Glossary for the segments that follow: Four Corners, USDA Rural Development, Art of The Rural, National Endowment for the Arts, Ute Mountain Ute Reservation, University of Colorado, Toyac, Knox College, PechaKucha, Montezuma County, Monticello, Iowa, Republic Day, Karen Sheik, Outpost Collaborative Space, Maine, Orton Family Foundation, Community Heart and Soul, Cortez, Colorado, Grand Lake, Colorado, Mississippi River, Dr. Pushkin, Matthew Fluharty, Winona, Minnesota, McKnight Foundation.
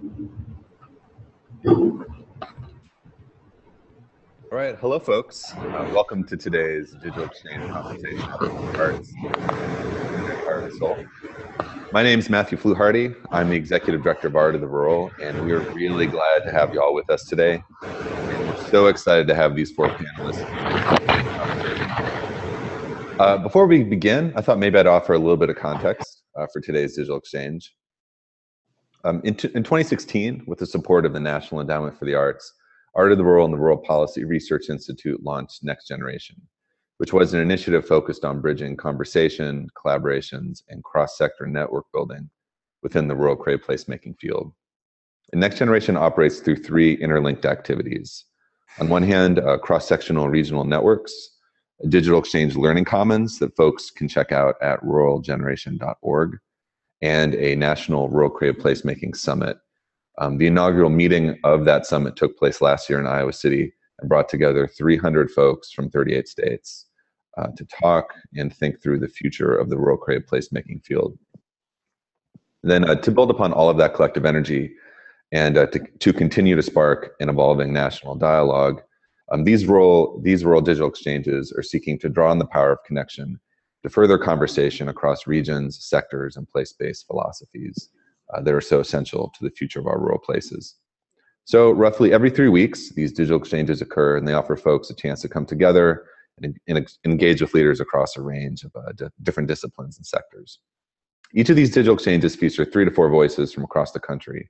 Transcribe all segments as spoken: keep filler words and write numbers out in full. All right, hello folks. Uh, welcome to today's digital exchange conversation on arts and heart and soul. My name is Matthew Fluharty. I'm the Executive Director of Art of the Rural, and we are really glad to have you all with us today. And we're so excited to have these four panelists. Uh, before we begin, I thought maybe I'd offer a little bit of context uh, for today's digital exchange. Um, in, in twenty sixteen, with the support of the National Endowment for the Arts, Art of the Rural and the Rural Policy Research Institute launched Next Generation, which was an initiative focused on bridging conversation, collaborations, and cross-sector network building within the rural creative placemaking field. And Next Generation operates through three interlinked activities. On one hand, uh, cross-sectional regional networks, a digital exchange learning commons that folks can check out at rural generation dot org, and a national rural creative placemaking summit. Um, the inaugural meeting of that summit took place last year in Iowa City and brought together three hundred folks from thirty-eight states uh, to talk and think through the future of the rural creative placemaking field. And then uh, to build upon all of that collective energy and uh, to, to continue to spark an evolving national dialogue, um, these, rural, these rural digital exchanges are seeking to draw on the power of connection to further conversation across regions, sectors, and place-based philosophies uh, that are so essential to the future of our rural places. So roughly every three weeks, these digital exchanges occur, and they offer folks a chance to come together and, and engage with leaders across a range of uh, different disciplines and sectors. Each of these digital exchanges feature three to four voices from across the country.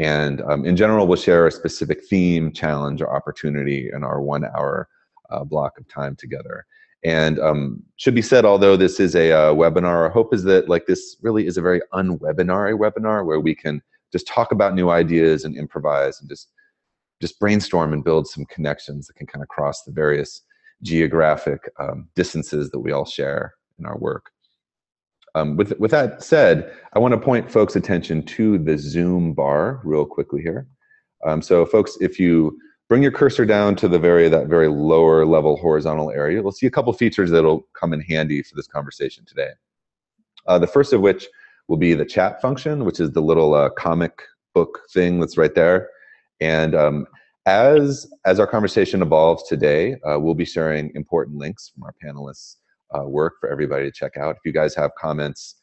And um, in general, we'll share a specific theme, challenge, or opportunity in our one-hour uh, block of time together. And um, should be said, although this is a uh, webinar, our hope is that like this really is a very unwebinary webinar where we can just talk about new ideas and improvise and just just brainstorm and build some connections that can kind of cross the various geographic um, distances that we all share in our work. Um, with, with that said, I want to point folks' attention to the Zoom bar real quickly here. Um, so folks, if you bring your cursor down to the very that very lower level horizontal area, we'll see a couple features that'll come in handy for this conversation today. Uh, the first of which will be the chat function, which is the little uh, comic book thing that's right there. And um, as as our conversation evolves today, uh, we'll be sharing important links from our panelists' uh, work for everybody to check out. If you guys have comments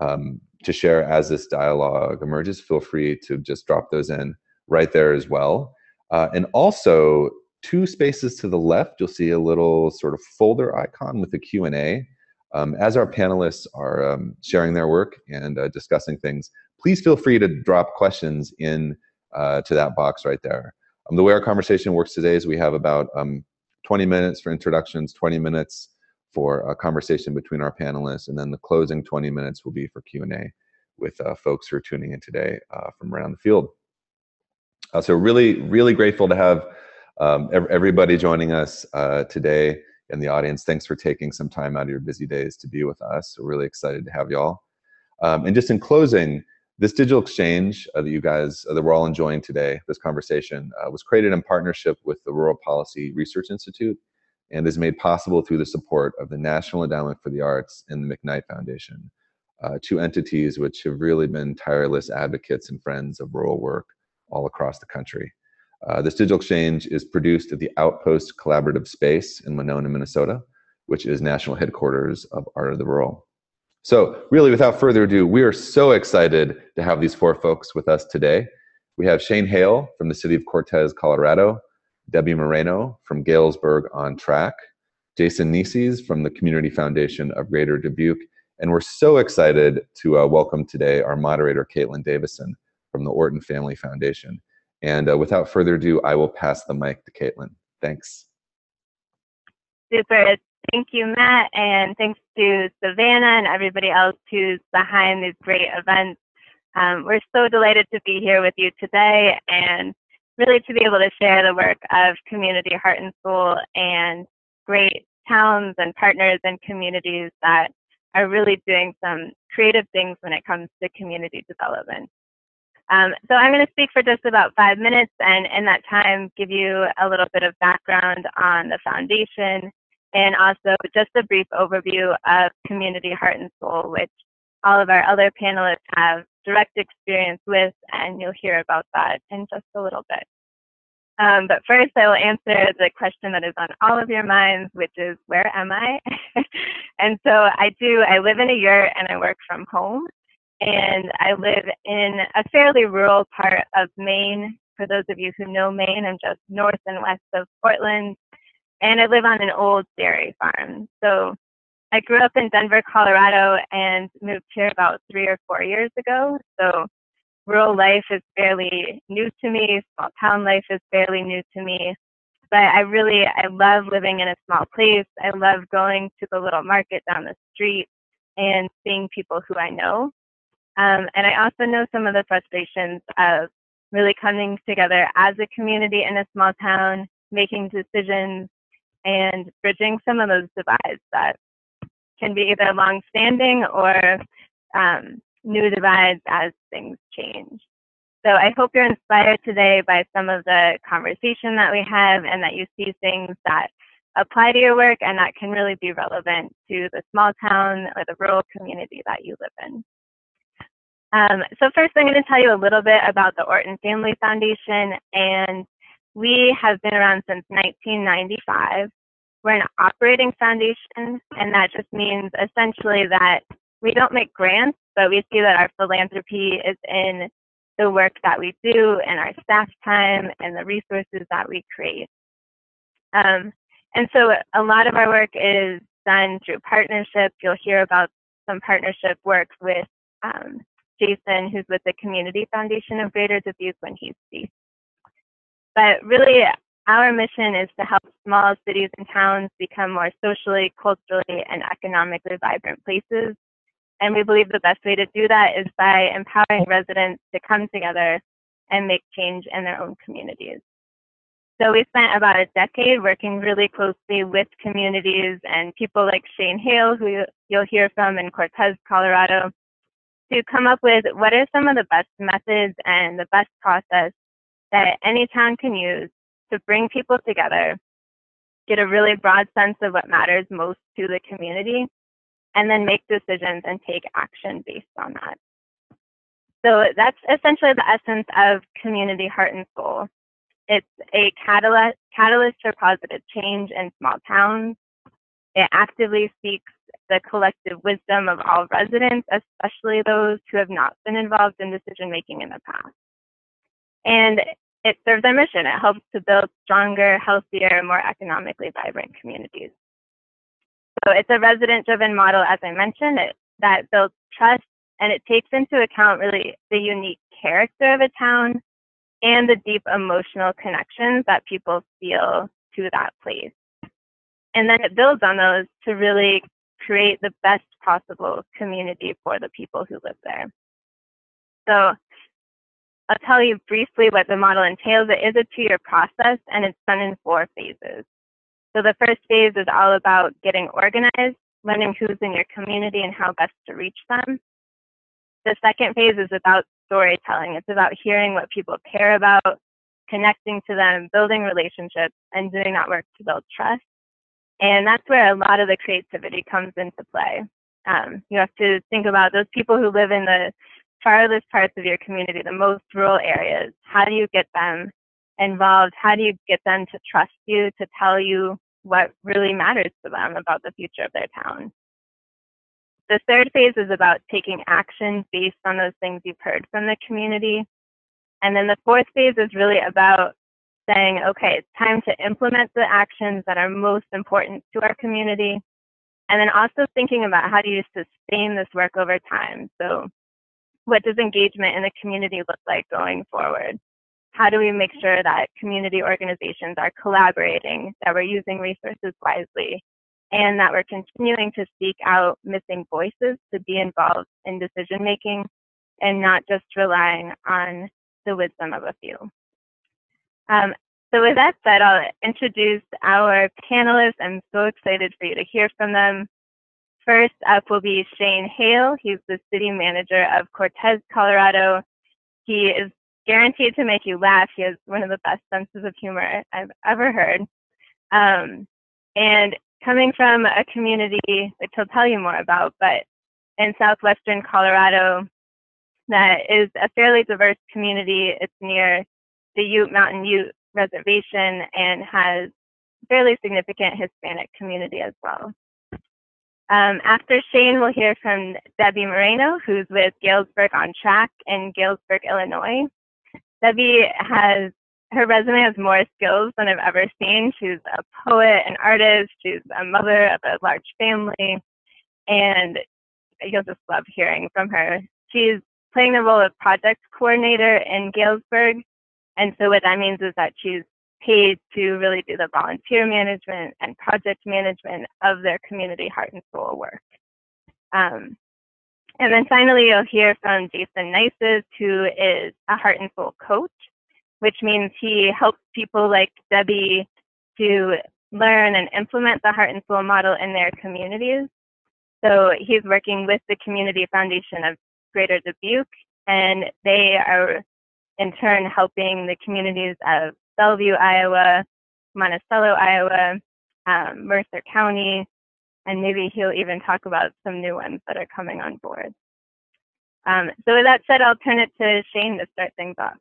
um, to share as this dialogue emerges, feel free to just drop those in right there as well. Uh, and also, two spaces to the left, you'll see a little sort of folder icon with a Q and A. Um, as our panelists are um, sharing their work and uh, discussing things, please feel free to drop questions in uh, to that box right there. Um, the way our conversation works today is we have about um, twenty minutes for introductions, twenty minutes for a conversation between our panelists, and then the closing twenty minutes will be for Q and A with uh, folks who are tuning in today uh, from around the field. Uh, so really, really grateful to have um, ev everybody joining us uh, today in the audience. Thanks for taking some time out of your busy days to be with us. We're really excited to have y'all. Um, and just in closing, this digital exchange uh, that you guys, uh, that we're all enjoying today, this conversation, uh, was created in partnership with the Rural Policy Research Institute and is made possible through the support of the National Endowment for the Arts and the McKnight Foundation, uh, two entities which have really been tireless advocates and friends of rural work all across the country. Uh, this digital exchange is produced at the Outpost Collaborative Space in Winona, Minnesota, which is national headquarters of Art of the Rural. So really, without further ado, we are so excited to have these four folks with us today. We have Shane Hale from the city of Cortez, Colorado, Debbie Moreno from Galesburg On Track, Jason Neises from the Community Foundation of Greater Dubuque, and we're so excited to uh, welcome today our moderator, Caitlin Davison, from the Orton Family Foundation. And uh, without further ado, I will pass the mic to Caitlin. Thanks. Super. Thank you, Matt, and thanks to Savannah and everybody else who's behind these great events. Um, we're so delighted to be here with you today and really to be able to share the work of Community Heart and Soul and great towns and partners and communities that are really doing some creative things when it comes to community development. Um, so I'm going to speak for just about five minutes and in that time give you a little bit of background on the foundation and also just a brief overview of Community Heart and Soul, which all of our other panelists have direct experience with, and you'll hear about that in just a little bit. Um, but first, I will answer the question that is on all of your minds, which is, where am I? And so I do, I live in a yurt and I work from home. And I live in a fairly rural part of Maine. For those of you who know Maine, I'm just north and west of Portland. And I live on an old dairy farm. So I grew up in Denver, Colorado, and moved here about three or four years ago. So rural life is fairly new to me. Small town life is fairly new to me. But I really, I love living in a small place. I love going to the little market down the street and seeing people who I know. Um, and I also know some of the frustrations of really coming together as a community in a small town, making decisions, and bridging some of those divides that can be either longstanding or um, new divides as things change. So I hope you're inspired today by some of the conversation that we have and that you see things that apply to your work and that can really be relevant to the small town or the rural community that you live in. Um, so first I'm going to tell you a little bit about the Orton Family Foundation, and we have been around since nineteen ninety-five. We're an operating foundation, and that just means essentially that we don't make grants, but we see that our philanthropy is in the work that we do and our staff time and the resources that we create. Um, and so a lot of our work is done through partnership. You'll hear about some partnership work with um, Jason, who's with the Community Foundation of Greater Dubuque when he's speaks. But really, our mission is to help small cities and towns become more socially, culturally, and economically vibrant places. And we believe the best way to do that is by empowering residents to come together and make change in their own communities. So we spent about a decade working really closely with communities and people like Shane Hale, who you'll hear from in Cortez, Colorado, to come up with what are some of the best methods and the best process that any town can use to bring people together, get a really broad sense of what matters most to the community, and then make decisions and take action based on that. So that's essentially the essence of Community Heart and Soul. It's a catalyst, catalyst for positive change in small towns. It actively seeks the collective wisdom of all residents, especially those who have not been involved in decision-making in the past. And it serves our mission. It helps to build stronger, healthier, more economically vibrant communities. So it's a resident-driven model, as I mentioned, it, that builds trust, and it takes into account really the unique character of a town and the deep emotional connections that people feel to that place. And then it builds on those to really create the best possible community for the people who live there. So I'll tell you briefly what the model entails. It is a two-year process, and it's done in four phases. So the first phase is all about getting organized, learning who's in your community and how best to reach them. The second phase is about storytelling. It's about hearing what people care about, connecting to them, building relationships, and doing that work to build trust. And that's where a lot of the creativity comes into play. Um, you have to think about those people who live in the farthest parts of your community, the most rural areas. How do you get them involved? How do you get them to trust you, to tell you what really matters to them about the future of their town? The third phase is about taking action based on those things you've heard from the community. And then the fourth phase is really about saying, okay, it's time to implement the actions that are most important to our community. And then also thinking about how do you sustain this work over time? So what does engagement in the community look like going forward? How do we make sure that community organizations are collaborating, that we're using resources wisely, and that we're continuing to seek out missing voices to be involved in decision-making and not just relying on the wisdom of a few? Um, so with that said, I'll introduce our panelists. I'm so excited for you to hear from them. First up will be Shane Hale. He's the city manager of Cortez, Colorado. He is guaranteed to make you laugh. He has one of the best senses of humor I've ever heard. Um, and coming from a community, which he'll tell you more about, but in southwestern Colorado, that is a fairly diverse community. It's near the Ute Mountain Ute Reservation and has a fairly significant Hispanic community as well. Um, after Shane, we'll hear from Debbie Moreno, who's with Galesburg On Track in Galesburg, Illinois. Debbie has, her resume has more skills than I've ever seen. She's a poet, an artist, she's a mother of a large family, and you'll just love hearing from her. She's playing the role of project coordinator in Galesburg, and so what that means is that she's paid to really do the volunteer management and project management of their community heart and soul work. Um, and then finally, you'll hear from Jason Neises, who is a heart and soul coach, which means he helps people like Debbie to learn and implement the heart and soul model in their communities. So he's working with the Community Foundation of Greater Dubuque, and they are in turn helping the communities of Bellevue, Iowa, Monticello, Iowa, um, Mercer County, and maybe he'll even talk about some new ones that are coming on board. Um, so with that said, I'll turn it to Shane to start things off.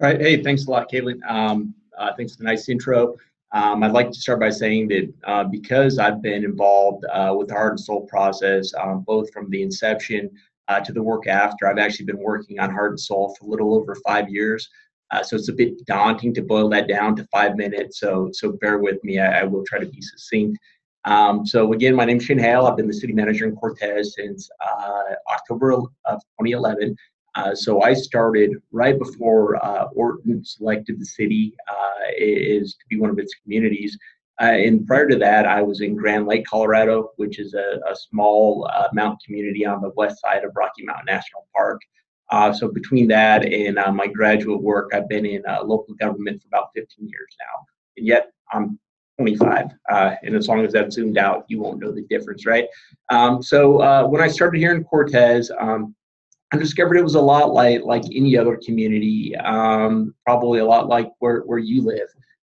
All right. Hey, thanks a lot, Caitlin. Um, uh, thanks for the nice intro. Um, I'd like to start by saying that uh, because I've been involved uh, with the Heart and Soul process, um, both from the inception uh, to the work after, I've actually been working on Heart and Soul for a little over five years. Uh, so it's a bit daunting to boil that down to five minutes, so so bear with me. I, I will try to be succinct. Um, so again, my name's Shane Hale. I've been the city manager in Cortez since uh, October of twenty eleven. Uh, so I started right before uh, Orton selected the city uh, is to be one of its communities. Uh, and prior to that, I was in Grand Lake, Colorado, which is a, a small uh, mountain community on the west side of Rocky Mountain National Park. Uh, so between that and uh, my graduate work, I've been in uh, local government for about fifteen years now, and yet I'm twenty-five. Uh, and as long as that's zoomed out, you won't know the difference, right? Um, so uh, when I started here in Cortez, um, I discovered it was a lot like like any other community, um, probably a lot like where where you live.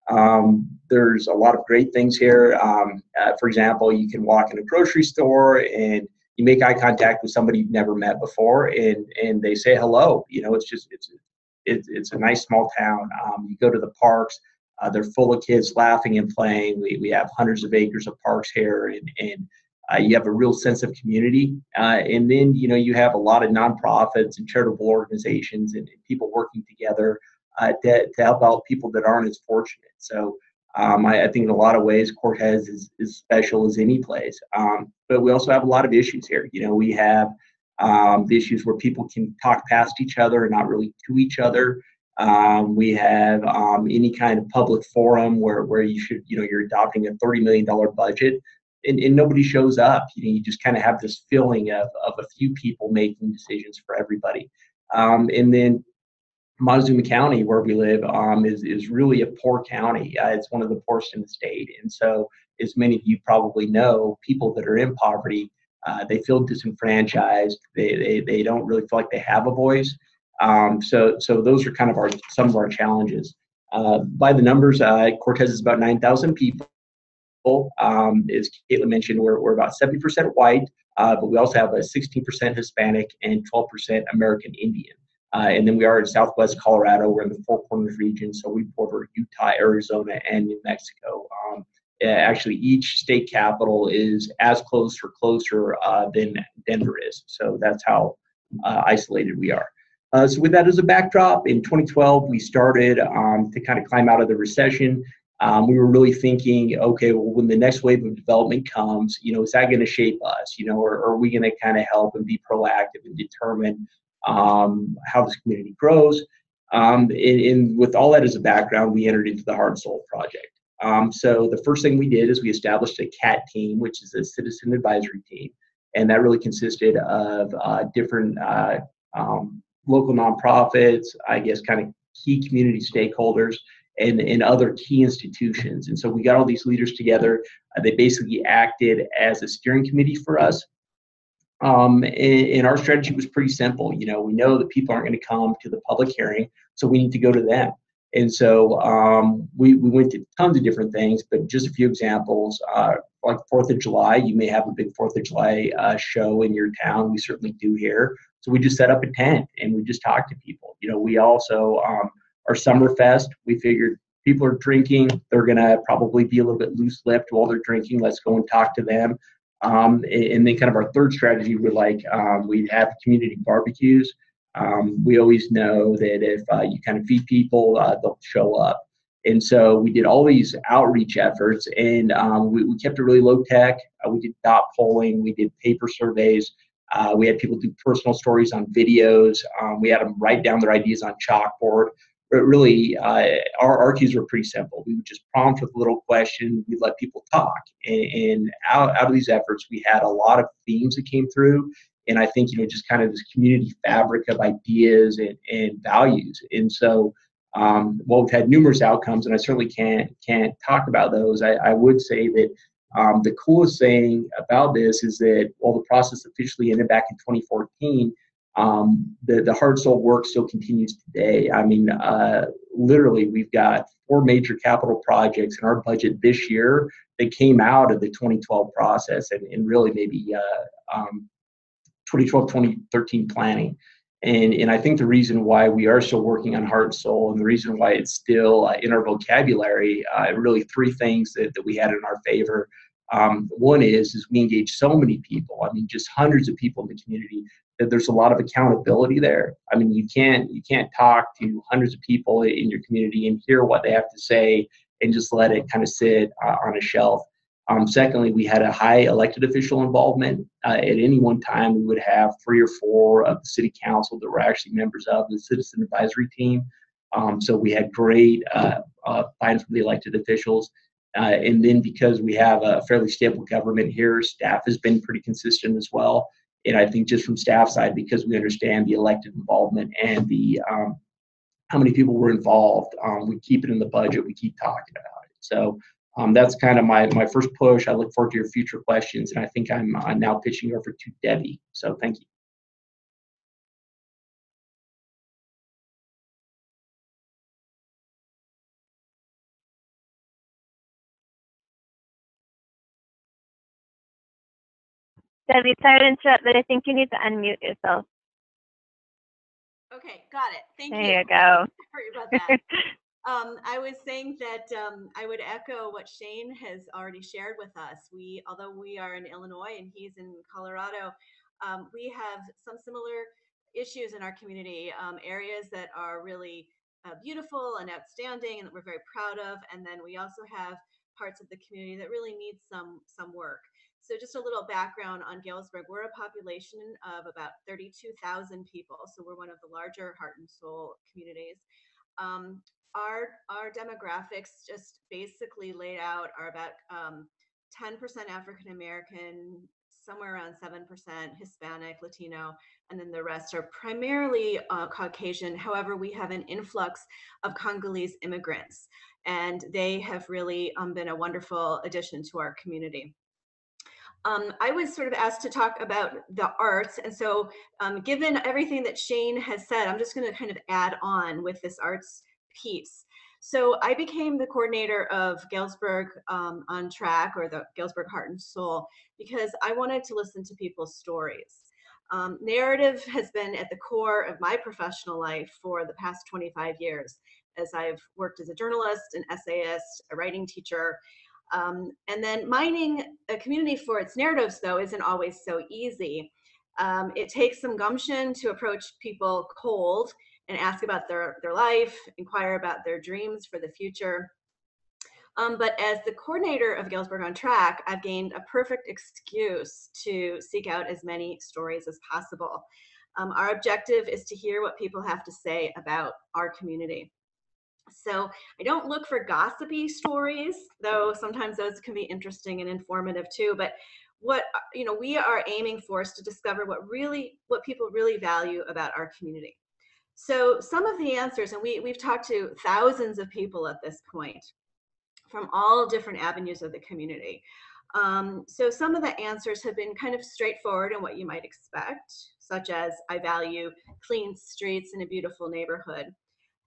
Um, there's a lot of great things here. Um, uh, for example, you can walk in a grocery store and you make eye contact with somebody you've never met before, and and they say hello. You know, it's just it's it's, it's a nice small town. Um, you go to the parks; uh, they're full of kids laughing and playing. We we have hundreds of acres of parks here, and and uh, you have a real sense of community. Uh, and then you know you have a lot of nonprofits and charitable organizations and, and people working together uh, to to help out people that aren't as fortunate. So. Um, I, I think in a lot of ways, Cortez is as special as any place, um, but we also have a lot of issues here. You know, we have um, the issues where people can talk past each other and not really to each other. Um, we have um, any kind of public forum where, where you should, you know, you're adopting a thirty million dollar budget and, and nobody shows up. You know, you just kind of have this feeling of, of a few people making decisions for everybody. Um, and then Montezuma County, where we live, um, is, is really a poor county. Uh, it's one of the poorest in the state. And so, as many of you probably know, people that are in poverty, uh, they feel disenfranchised. They, they, they don't really feel like they have a voice. Um, so, so those are kind of our some of our challenges. Uh, by the numbers, uh, Cortez is about nine thousand people. Um, as Caitlin mentioned, we're, we're about seventy percent white, uh, but we also have a sixteen percent Hispanic and twelve percent American Indian. Uh, and then we are in Southwest Colorado. We're in the Four Corners region, so we border Utah, Arizona, and New Mexico. Um, actually, each state capital is as close or closer uh, than Denver is. So that's how uh, isolated we are. Uh, so with that as a backdrop, in twenty twelve, we started um, to kind of climb out of the recession. Um, we were really thinking, okay, well, when the next wave of development comes, you know, is that going to shape us? You know, or, or are we going to kind of help and be proactive and determine Um, how this community grows, um, and, and with all that as a background, we entered into the Heart and Soul Project. Um, so the first thing we did is we established a C A T team, which is a citizen advisory team, and that really consisted of uh, different uh, um, local nonprofits, I guess kind of key community stakeholders, and, and other key institutions. And so we got all these leaders together. Uh, they basically acted as a steering committee for us. Um, and, and our strategy was pretty simple. You know, we know that people aren't going to come to the public hearing, so we need to go to them. And so um, we, we went to tons of different things, but just a few examples, uh, like fourth of July. You may have a big fourth of July uh, show in your town. We certainly do here. So we just set up a tent and we just talked to people. You know, we also, um, our summer fest, we figured people are drinking. They're going to probably be a little bit loose-lipped while they're drinking. Let's go and talk to them. Um, and, and then kind of our third strategy, we're like, um, we have community barbecues. Um, we always know that if uh, you kind of feed people, uh, they'll show up. And so we did all these outreach efforts, and um, we, we kept it really low tech. Uh, we did dot polling. We did paper surveys. Uh, we had people do personal stories on videos. Um, we had them write down their ideas on chalkboard. But really, uh, our, our cues were pretty simple. We would just prompt with a little question. We'd let people talk. And, and out, out of these efforts, we had a lot of themes that came through. And I think, you know, just kind of this community fabric of ideas and, and values. And so, um, well, we've had numerous outcomes, and I certainly can't can't talk about those. I, I would say that um, the coolest thing about this is that while the process officially ended back in twenty fourteen, um, the, the hard soul work still continues today. I mean, uh, literally, we've got four major capital projects in our budget this year that came out of the twenty twelve process, and, and really maybe uh, um, twenty twelve, twenty thirteen planning. And, and I think the reason why we are still working on heart and soul, and the reason why it's still uh, in our vocabulary, uh, really three things that, that we had in our favor. Um, one is, is we engage so many people. I mean, just hundreds of people in the community, that there's a lot of accountability there. I mean, you can't, you can't talk to hundreds of people in your community and hear what they have to say and just let it kind of sit uh, on a shelf. Um, secondly, we had a high elected official involvement. Uh, at any one time, we would have three or four of the city council that were actually members of the citizen advisory team. Um, so we had great uh, uh, findings from the elected officials. Uh, and then because we have a fairly stable government here, staff has been pretty consistent as well. And I think just from staff side, because we understand the elected involvement and the um, how many people were involved, um, we keep it in the budget. We keep talking about it. So. Um, that's kind of my, my first push. I look forward to your future questions, and I think I'm uh, now pitching over to Debbie. So thank you. Debbie, sorry to interrupt, but I think you need to unmute yourself. Okay, got it. Thank you. There you go. Sorry about that. Um, I was saying that um, I would echo what Shane has already shared with us. We, although we are in Illinois and he's in Colorado, um, we have some similar issues in our community, um, areas that are really uh, beautiful and outstanding and that we're very proud of. And then we also have parts of the community that really need some, some work. So just a little background on Galesburg. We're a population of about thirty-two thousand people. So we're one of the larger heart and soul communities. Um, Our, our demographics just basically laid out are about um, ten percent African-American, somewhere around seven percent Hispanic, Latino, and then the rest are primarily uh, Caucasian. However, we have an influx of Congolese immigrants, and they have really um, been a wonderful addition to our community. Um, I was sort of asked to talk about the arts. And so um, given everything that Shane has said, I'm just going to kind of add on with this arts piece. So I became the coordinator of Galesburg um, On Track, or the Galesburg Heart and Soul, because I wanted to listen to people's stories. Um, narrative has been at the core of my professional life for the past twenty-five years, as I've worked as a journalist, an essayist, a writing teacher. Um, and then mining a community for its narratives, though, isn't always so easy. Um, it takes some gumption to approach people cold and ask about their, their life, inquire about their dreams for the future. Um, but as the coordinator of Galesburg On Track, I've gained a perfect excuse to seek out as many stories as possible. Um, our objective is to hear what people have to say about our community. So I don't look for gossipy stories, though sometimes those can be interesting and informative too. But what you know, we are aiming for is to discover what really, what people really value about our community. So some of the answers, and we, we've talked to thousands of people at this point from all different avenues of the community. Um, so some of the answers have been kind of straightforward and what you might expect, such as I value clean streets in a beautiful neighborhood.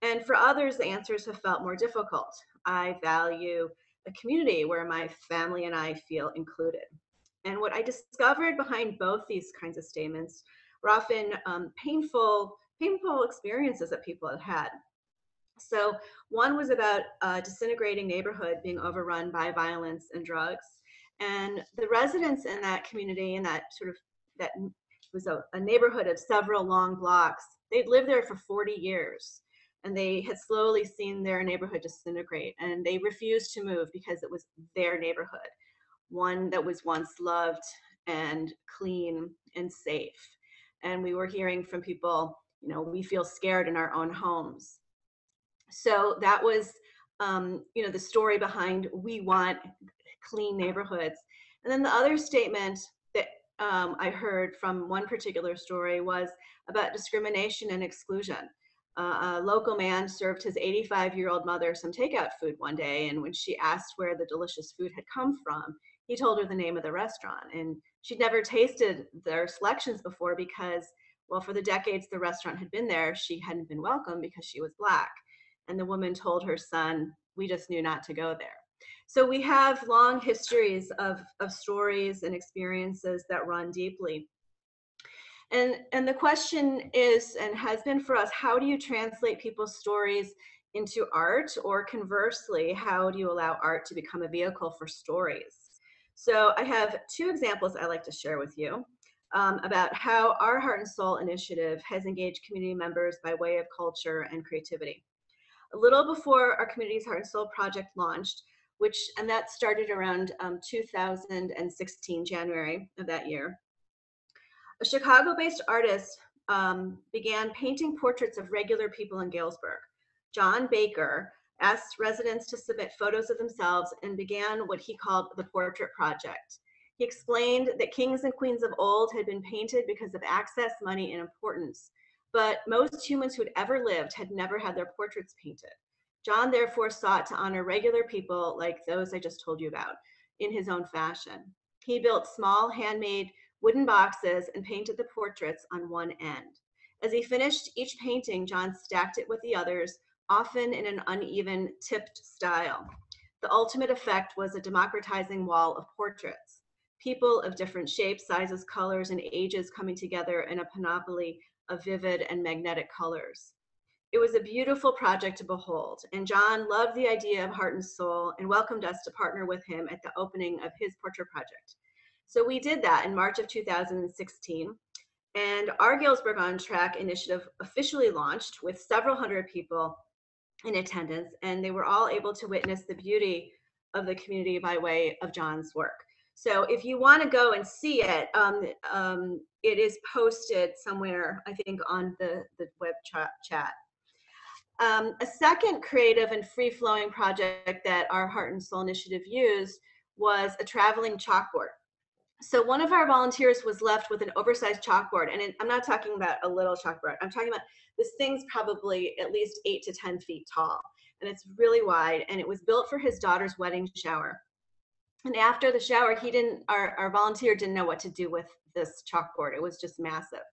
And for others, the answers have felt more difficult. I value a community where my family and I feel included. And what I discovered behind both these kinds of statements were often um, painful, painful experiences that people had had. So one was about a disintegrating neighborhood being overrun by violence and drugs. And the residents in that community, in that sort of, that was a, a neighborhood of several long blocks, they'd lived there for forty years. And they had slowly seen their neighborhood disintegrate, and they refused to move because it was their neighborhood, one that was once loved and clean and safe. And we were hearing from people, you know, we feel scared in our own homes. So that was, um, you know, the story behind we want clean neighborhoods. And then the other statement that um, I heard from one particular story was about discrimination and exclusion. Uh, a local man served his eighty-five-year-old mother some takeout food one day, and when she asked where the delicious food had come from, he told her the name of the restaurant. And she'd never tasted their selections before because, well, for the decades the restaurant had been there, she hadn't been welcome because she was Black. And the woman told her son, "We just knew not to go there." So we have long histories of, of stories and experiences that run deeply. And, and the question is, and has been for us, how do you translate people's stories into art? Or conversely, how do you allow art to become a vehicle for stories? So I have two examples I'd like to share with you um, about how our Heart and Soul initiative has engaged community members by way of culture and creativity. A little before our community's Heart and Soul project launched, which, and that started around um, two thousand sixteen, January of that year, a Chicago-based artist um, began painting portraits of regular people in Galesburg. John Baker asked residents to submit photos of themselves and began what he called the Portrait Project. He explained that kings and queens of old had been painted because of access, money, and importance, but most humans who'd ever lived had never had their portraits painted. John therefore sought to honor regular people like those I just told you about in his own fashion. He built small handmade wooden boxes and painted the portraits on one end. As he finished each painting, John stacked it with the others, often in an uneven, tipped style. The ultimate effect was a democratizing wall of portraits, people of different shapes, sizes, colors, and ages coming together in a panoply of vivid and magnetic colors. It was a beautiful project to behold, and John loved the idea of Heart and Soul and welcomed us to partner with him at the opening of his Portrait Project. So we did that in March of two thousand sixteen, and our Galesburg On Track initiative officially launched with several hundred people in attendance, and they were all able to witness the beauty of the community by way of John's work. So if you want to go and see it, um, um, it is posted somewhere, I think, on the, the web chat. Um, a second creative and free-flowing project that our Heart and Soul initiative used was a traveling chalkboard. So one of our volunteers was left with an oversized chalkboard, and I'm not talking about a little chalkboard. I'm talking about this thing's probably at least eight to ten feet tall, and it's really wide, and it was built for his daughter's wedding shower. And after the shower, he didn't, our, our volunteer didn't know what to do with this chalkboard. It was just massive.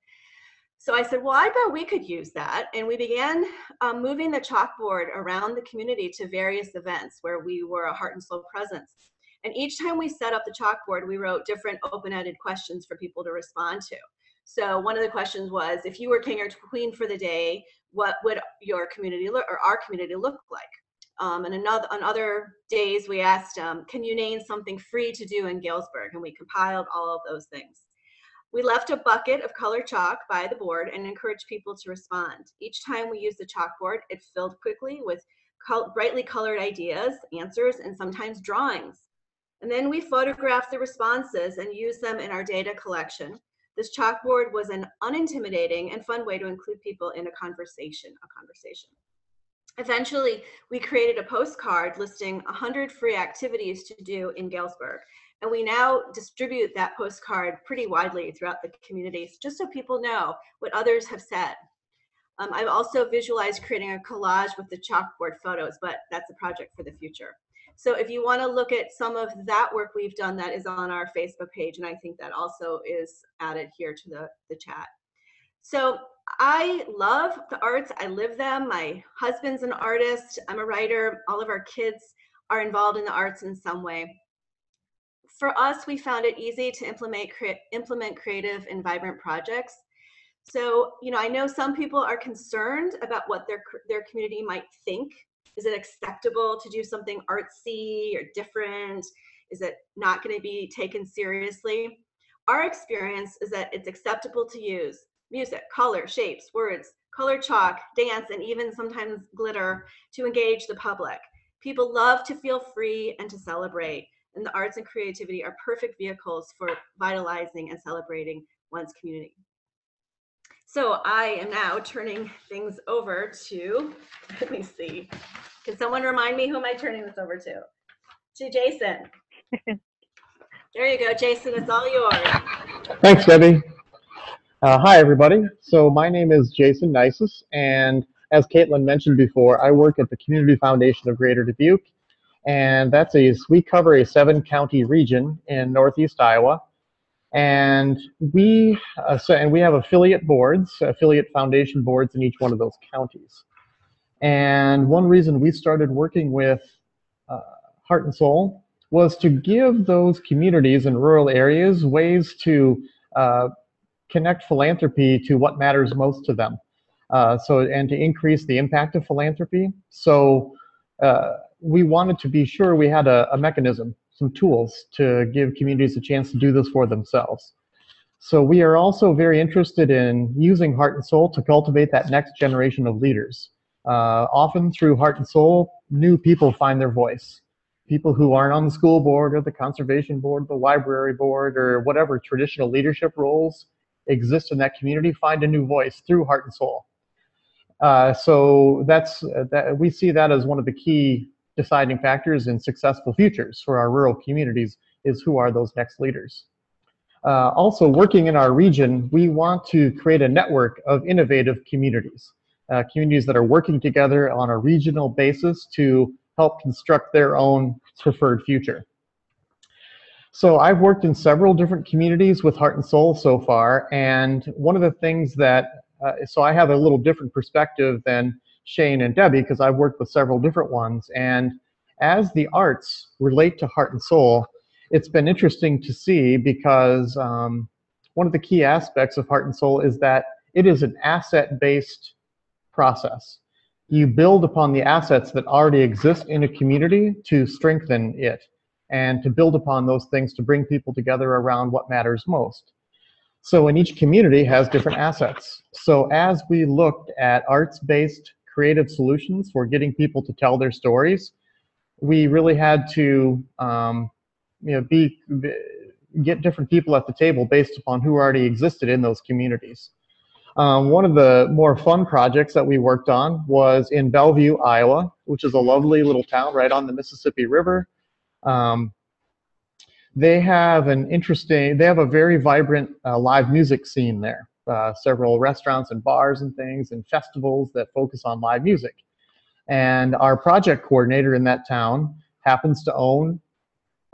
So I said, well, I bet we could use that. And we began um, moving the chalkboard around the community to various events where we were a Heart and Soul presence. And each time we set up the chalkboard, we wrote different open-ended questions for people to respond to. So one of the questions was, if you were king or queen for the day, what would your community look, or our community look like? Um, and another, on other days, we asked, um, can you name something free to do in Galesburg? And we compiled all of those things. We left a bucket of color chalk by the board and encouraged people to respond. Each time we used the chalkboard, it filled quickly with col- brightly colored ideas, answers, and sometimes drawings. And then we photographed the responses and used them in our data collection. This chalkboard was an unintimidating and fun way to include people in a conversation, a conversation. Eventually, we created a postcard listing one hundred free activities to do in Galesburg. And we now distribute that postcard pretty widely throughout the community, just so people know what others have said. Um, I've also visualized creating a collage with the chalkboard photos, but that's a project for the future. So if you want to look at some of that work we've done, that is on our Facebook page, and I think that also is added here to the, the chat. So I love the arts. I live them. My husband's an artist. I'm a writer. All of our kids are involved in the arts in some way. For us, we found it easy to implement, cre- implement creative and vibrant projects. So, you know, I know some people are concerned about what their their community might think. Is it acceptable to do something artsy or different? Is it not going to be taken seriously? Our experience is that it's acceptable to use music, color, shapes, words, color chalk, dance, and even sometimes glitter to engage the public. People love to feel free and to celebrate, and the arts and creativity are perfect vehicles for vitalizing and celebrating one's community. So I am now turning things over to, let me see, can someone remind me who am I turning this over to? To Jason. There you go, Jason, it's all yours. Thanks, Debbie. Uh, hi, everybody. So my name is Jason Neises, and as Caitlin mentioned before, I work at the Community Foundation of Greater Dubuque, and that's a, we cover a seven-county region in northeast Iowa. And we, uh, so, and we have affiliate boards, affiliate foundation boards in each one of those counties. And one reason we started working with uh, Heart and Soul was to give those communities in rural areas ways to uh, connect philanthropy to what matters most to them. Uh, so, and to increase the impact of philanthropy. So uh, we wanted to be sure we had a, a mechanism, some tools to give communities a chance to do this for themselves. So we are also very interested in using Heart and Soul to cultivate that next generation of leaders. Uh, often through Heart and Soul, new people find their voice. People who aren't on the school board or the conservation board, the library board, or whatever traditional leadership roles exist in that community find a new voice through Heart and Soul. Uh, so that's, that, we see that as one of the key deciding factors in successful futures for our rural communities is who are those next leaders. Uh, also, working in our region, we want to create a network of innovative communities, uh, communities that are working together on a regional basis to help construct their own preferred future. So I've worked in several different communities with Heart and Soul so far, and one of the things that, uh, so I have a little different perspective than Shane and Debbie, because I've worked with several different ones, and as the arts relate to Heart and Soul, it's been interesting to see, because um, one of the key aspects of Heart and Soul is that it is an asset-based process. You build upon the assets that already exist in a community to strengthen it, and to build upon those things to bring people together around what matters most. So in each community has different assets. So as we looked at arts-based creative solutions for getting people to tell their stories, we really had to um, you know, be, be, get different people at the table based upon who already existed in those communities. Um, one of the more fun projects that we worked on was in Bellevue, Iowa, which is a lovely little town right on the Mississippi River. Um, they have an interesting, they have a very vibrant uh, live music scene there. Uh, several restaurants and bars and things and festivals that focus on live music. And our project coordinator in that town happens to own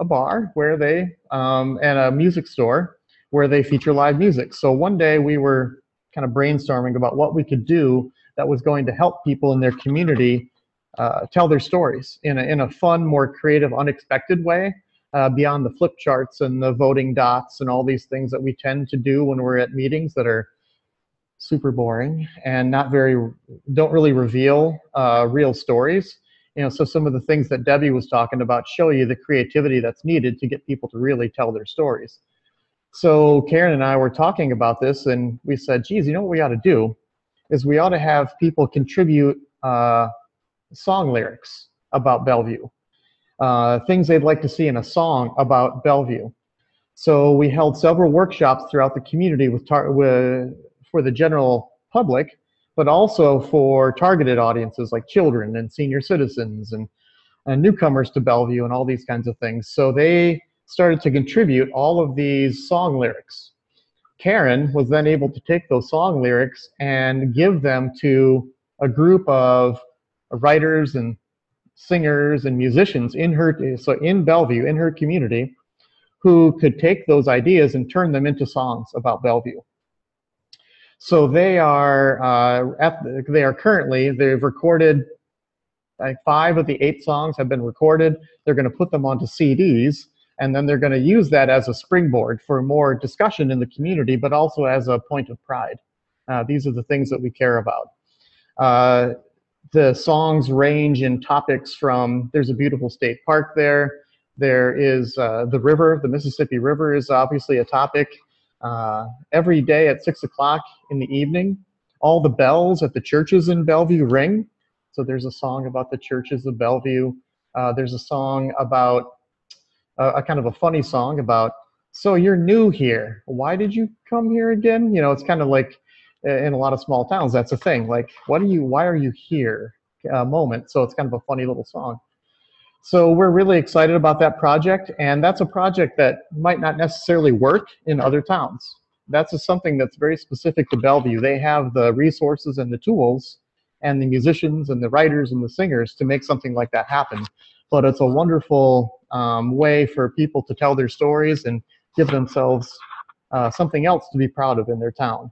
a bar where they, um, and a music store where they feature live music. So one day we were kind of brainstorming about what we could do that was going to help people in their community uh, tell their stories in a, in a fun, more creative, unexpected way. Uh, beyond the flip charts and the voting dots and all these things that we tend to do when we're at meetings that are super boring and not very, don't really reveal uh, real stories. You know, so some of the things that Debbie was talking about show you the creativity that's needed to get people to really tell their stories. So Karen and I were talking about this, and we said, geez, you know what we ought to do is we ought to have people contribute uh, song lyrics about Bellevue. Uh, things they'd like to see in a song about Bellevue. So we held several workshops throughout the community with tar with, for the general public, but also for targeted audiences like children and senior citizens and, and newcomers to Bellevue and all these kinds of things. So they started to contribute all of these song lyrics. Karen was then able to take those song lyrics and give them to a group of writers and singers and musicians in her, so in Bellevue, in her community, who could take those ideas and turn them into songs about Bellevue. So they are, uh, at the, they are currently, they've recorded, like five of the eight songs have been recorded. They're going to put them onto C Ds, and then they're going to use that as a springboard for more discussion in the community, but also as a point of pride. Uh, these are the things that we care about. Uh, the songs range in topics from, there's a beautiful state park there, there is uh, the river, the Mississippi River is obviously a topic. Uh, every day at six o'clock in the evening, all the bells at the churches in Bellevue ring. So there's a song about the churches of Bellevue. Uh, there's a song about, uh, a kind of a funny song about, so you're new here, why did you come here again? You know, it's kind of like in a lot of small towns, that's a thing. Like, what are you, why are you here uh, moment? So it's kind of a funny little song. So we're really excited about that project, and that's a project that might not necessarily work in other towns. That's just something that's very specific to Bellevue. They have the resources and the tools and the musicians and the writers and the singers to make something like that happen. But it's a wonderful um, way for people to tell their stories and give themselves uh, something else to be proud of in their town.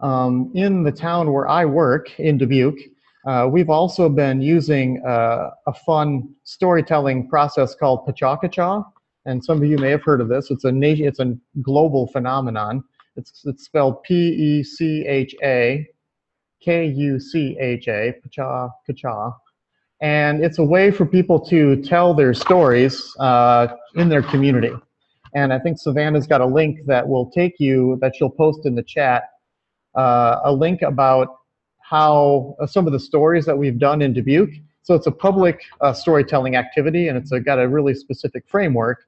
Um, in the town where I work, in Dubuque, Uh, we've also been using uh, a fun storytelling process called PechaKucha, and some of you may have heard of this. It's a nation, it's a global phenomenon. It's it's spelled P E C H A K U C H A, PechaKucha, and it's a way for people to tell their stories uh, in their community. And I think Savannah's got a link that will take you, that she'll post in the chat, uh, a link about how uh, some of the stories that we've done in Dubuque. So it's a public uh, storytelling activity, and it's a, got a really specific framework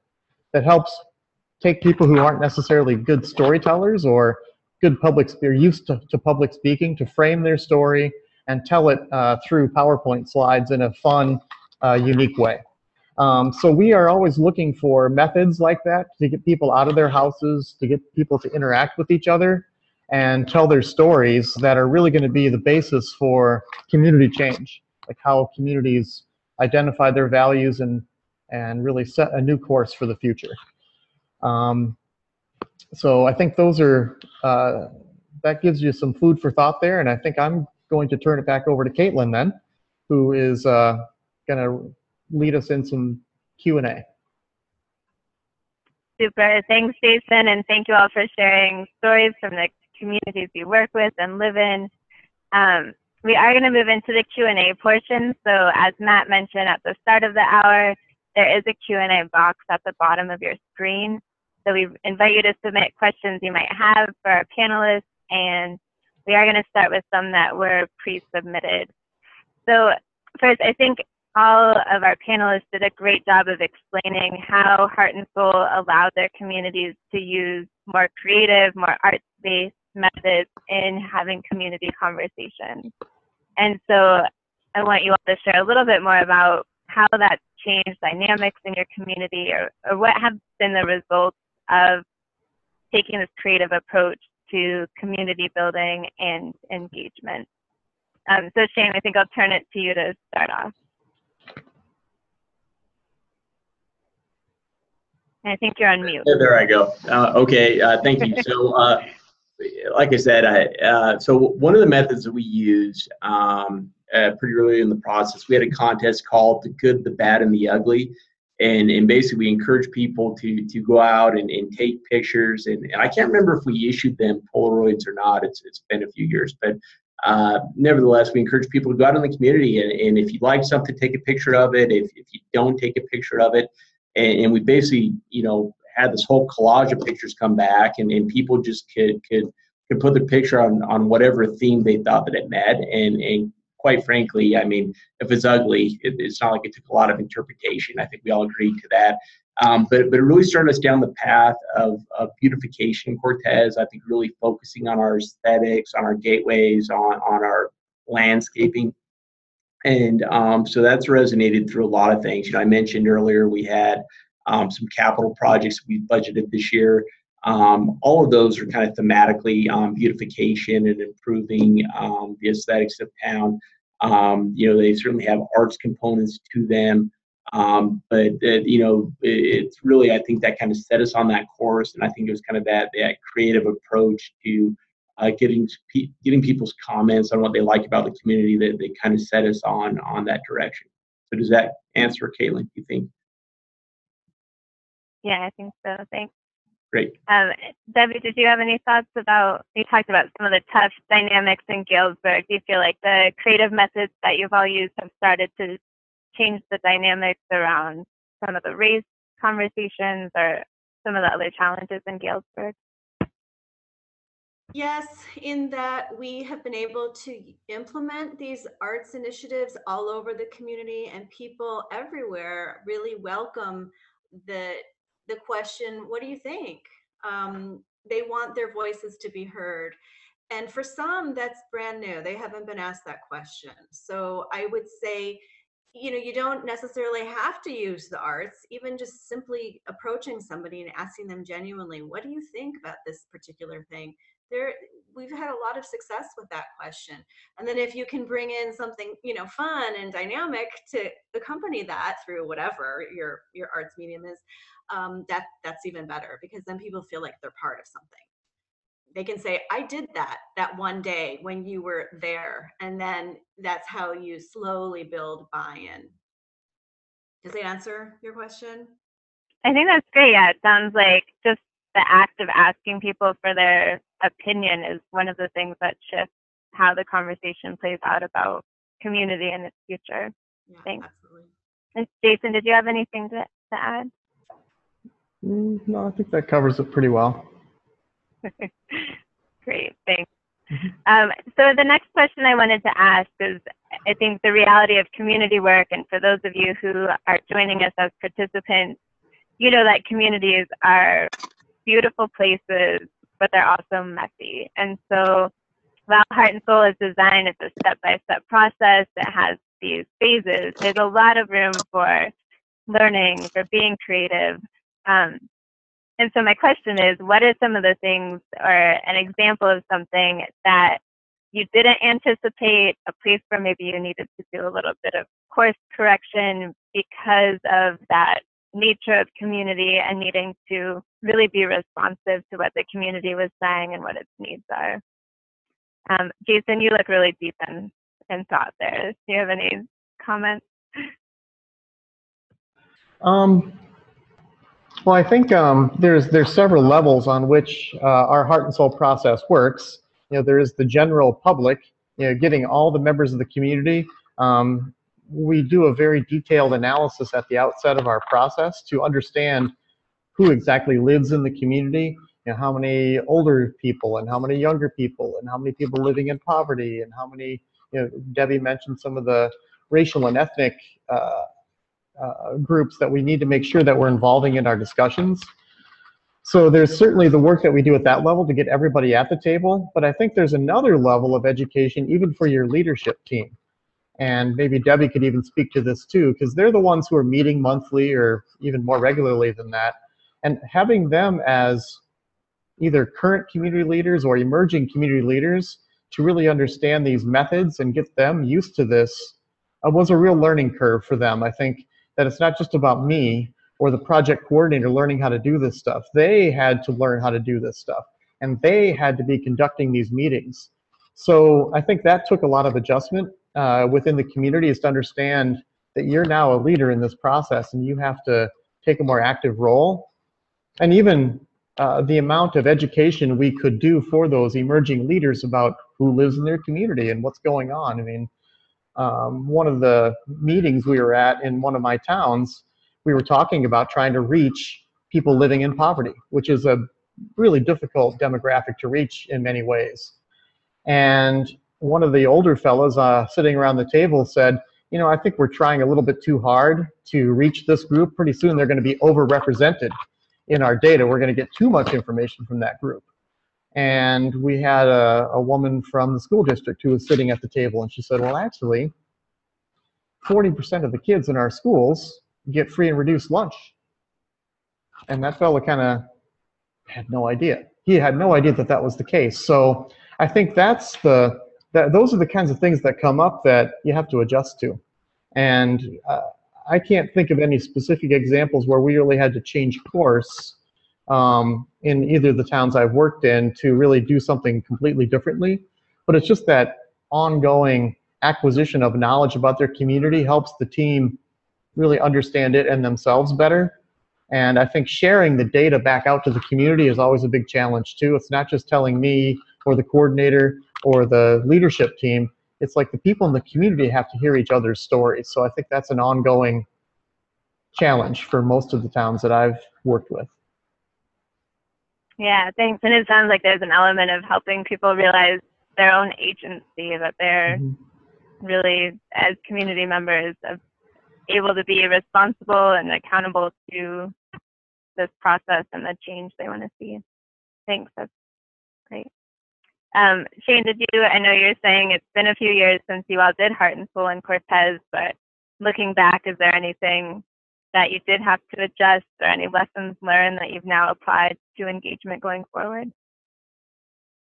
that helps take people who aren't necessarily good storytellers or good public, they're used to, to public speaking, to frame their story and tell it uh, through PowerPoint slides in a fun, uh, unique way. Um, so we are always looking for methods like that to get people out of their houses, to get people to interact with each other and tell their stories that are really going to be the basis for community change, like how communities identify their values and and really set a new course for the future. Um, so I think those are, uh, that gives you some food for thought there, and I think I'm going to turn it back over to Caitlin then, who is uh, going to lead us in some Q and A. Super. Thanks, Jason, and thank you all for sharing stories from the communities you work with and live in. Um, we are going to move into the Q and A portion. So as Matt mentioned at the start of the hour, there is a Q and A box at the bottom of your screen. So we invite you to submit questions you might have for our panelists, and we are going to start with some that were pre-submitted. So first, I think all of our panelists did a great job of explaining how Heart and Soul allowed their communities to use more creative, more arts-based methods in having community conversations. And so I want you all to share a little bit more about how that's changed dynamics in your community, or, or what have been the results of taking this creative approach to community building and engagement. Um, so Shane, I think I'll turn it to you to start off. I think you're on mute. There I go. Uh, okay, uh, thank you. So, uh, like I said, I, uh, so one of the methods that we used um, uh, pretty early in the process, we had a contest called The Good, the Bad, and the Ugly. And, and basically, we encouraged people to, to go out and, and take pictures. And, and I can't remember if we issued them Polaroids or not. It's, it's been a few years. But uh, nevertheless, we encourage people to go out in the community. And, and if you like something, take a picture of it. If, if you don't, take a picture of it. And we basically, you know, had this whole collage of pictures come back, and, and people just could could could put their picture on, on whatever theme they thought that it met. And and quite frankly, I mean, if it's ugly, it, it's not like it took a lot of interpretation. I think we all agreed to that. Um, but but it really started us down the path of, of beautification, Cortez. I think really focusing on our aesthetics, on our gateways, on on our landscaping. And um, so that's resonated through a lot of things. You know, I mentioned earlier we had um, some capital projects we budgeted this year. Um, all of those are kind of thematically um, beautification and improving um, the aesthetics of town. Um, you know, they certainly have arts components to them. Um, but, uh, you know, it, it's really, I think that kind of set us on that course. And I think it was kind of that, that creative approach to Uh, getting pe getting people's comments on what they like about the community, that they kind of set us on on that direction. So does that answer, Caitlin, do you think? Yeah, I think so. Thanks. Great. Um, Debbie, did you have any thoughts about, you talked about some of the tough dynamics in Galesburg. Do you feel like the creative methods that you've all used have started to change the dynamics around some of the race conversations or some of the other challenges in Galesburg? Yes, in that we have been able to implement these arts initiatives all over the community, and people everywhere really welcome the the question, what do you think? Um, they want their voices to be heard. And for some, that's brand new. They haven't been asked that question. So I would say, you know, you don't necessarily have to use the arts, even just simply approaching somebody and asking them genuinely, what do you think about this particular thing? There, we've had a lot of success with that question. And then if you can bring in something, you know, fun and dynamic to accompany that through whatever your your arts medium is, um, that that's even better, because then people feel like they're part of something. They can say, I did that that one day when you were there. And then that's how you slowly build buy-in. Does that answer your question? I think that's great. Yeah, it sounds like just the act of asking people for their opinion is one of the things that shifts how the conversation plays out about community and its future. Yeah, thanks. Absolutely. And Jason, did you have anything to, to add? Mm, no, I think that covers it pretty well. Great, thanks. Um, so the next question I wanted to ask is, I think the reality of community work, and for those of you who are joining us as participants, you know that communities are beautiful places, but they're also messy. And so while Heart and Soul is designed as a step-by-step process that has these phases, there's a lot of room for learning, for being creative. Um, And so my question is, what are some of the things or an example of something that you didn't anticipate, a place where maybe you needed to do a little bit of course correction because of that nature of community and needing to really be responsive to what the community was saying and what its needs are? Um, Jason, you look really deep in, in thought there. Do you have any comments? Um. Well, I think um, there's there's several levels on which uh, our Heart and Soul process works. You know, there is the general public, you know, getting all the members of the community. Um, we do a very detailed analysis at the outset of our process to understand who exactly lives in the community, you know, how many older people and how many younger people and how many people living in poverty and how many, you know, Debbie mentioned some of the racial and ethnic uh, Uh, groups that we need to make sure that we're involving in our discussions. So there's certainly the work that we do at that level to get everybody at the table, but I think there's another level of education even for your leadership team. And maybe Debbie could even speak to this too, because they're the ones who are meeting monthly or even more regularly than that. And having them as either current community leaders or emerging community leaders to really understand these methods and get them used to this uh, was a real learning curve for them. I think that it's not just about me or the project coordinator learning how to do this stuff. They had to learn how to do this stuff, and they had to be conducting these meetings. So I think that took a lot of adjustment uh, within the community, is to understand that you're now a leader in this process and you have to take a more active role. And even uh, the amount of education we could do for those emerging leaders about who lives in their community and what's going on. I mean, Um, one of the meetings we were at in one of my towns, we were talking about trying to reach people living in poverty, which is a really difficult demographic to reach in many ways. And one of the older fellows uh, sitting around the table said, you know, I think we're trying a little bit too hard to reach this group. Pretty soon they're going to be overrepresented in our data. We're going to get too much information from that group. And we had a, a woman from the school district who was sitting at the table, and she said, well, actually, forty percent of the kids in our schools get free and reduced lunch. And that fella kind of had no idea. He had no idea that that was the case. So I think that's the, that, those are the kinds of things that come up that you have to adjust to. And uh, I can't think of any specific examples where we really had to change course Um, in either of the towns I've worked in to really do something completely differently. But it's just that ongoing acquisition of knowledge about their community helps the team really understand it and themselves better. And I think sharing the data back out to the community is always a big challenge too. It's not just telling me or the coordinator or the leadership team. It's like the people in the community have to hear each other's stories. So I think that's an ongoing challenge for most of the towns that I've worked with. Yeah, thanks. And it sounds like there's an element of helping people realize their own agency, that they're mm-hmm. really, as community members, able to be responsible and accountable to this process and the change they want to see. Thanks, that's great. Um, Shane, did you, I know you're saying it's been a few years since you all did Heart and Soul in Cortez, but looking back, is there anything that you did have to adjust or any lessons learned that you've now applied to engagement going forward?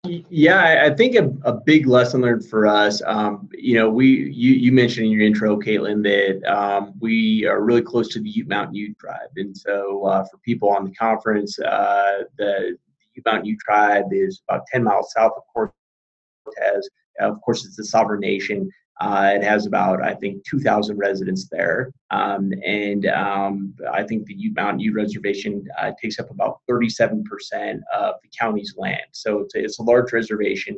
Yeah, I think a, a big lesson learned for us, um, you know, we you, you mentioned in your intro, Caitlin, that um, we are really close to the Ute Mountain Ute tribe. And so uh, for people on the conference, uh, the Ute Mountain Ute tribe is about ten miles south of Cortez. Of course, it's a sovereign nation. Uh, it has about, I think, two thousand residents there. Um, and um, I think the Ute Mountain Ute Reservation uh, takes up about thirty-seven percent of the county's land. So it's a, it's a large reservation.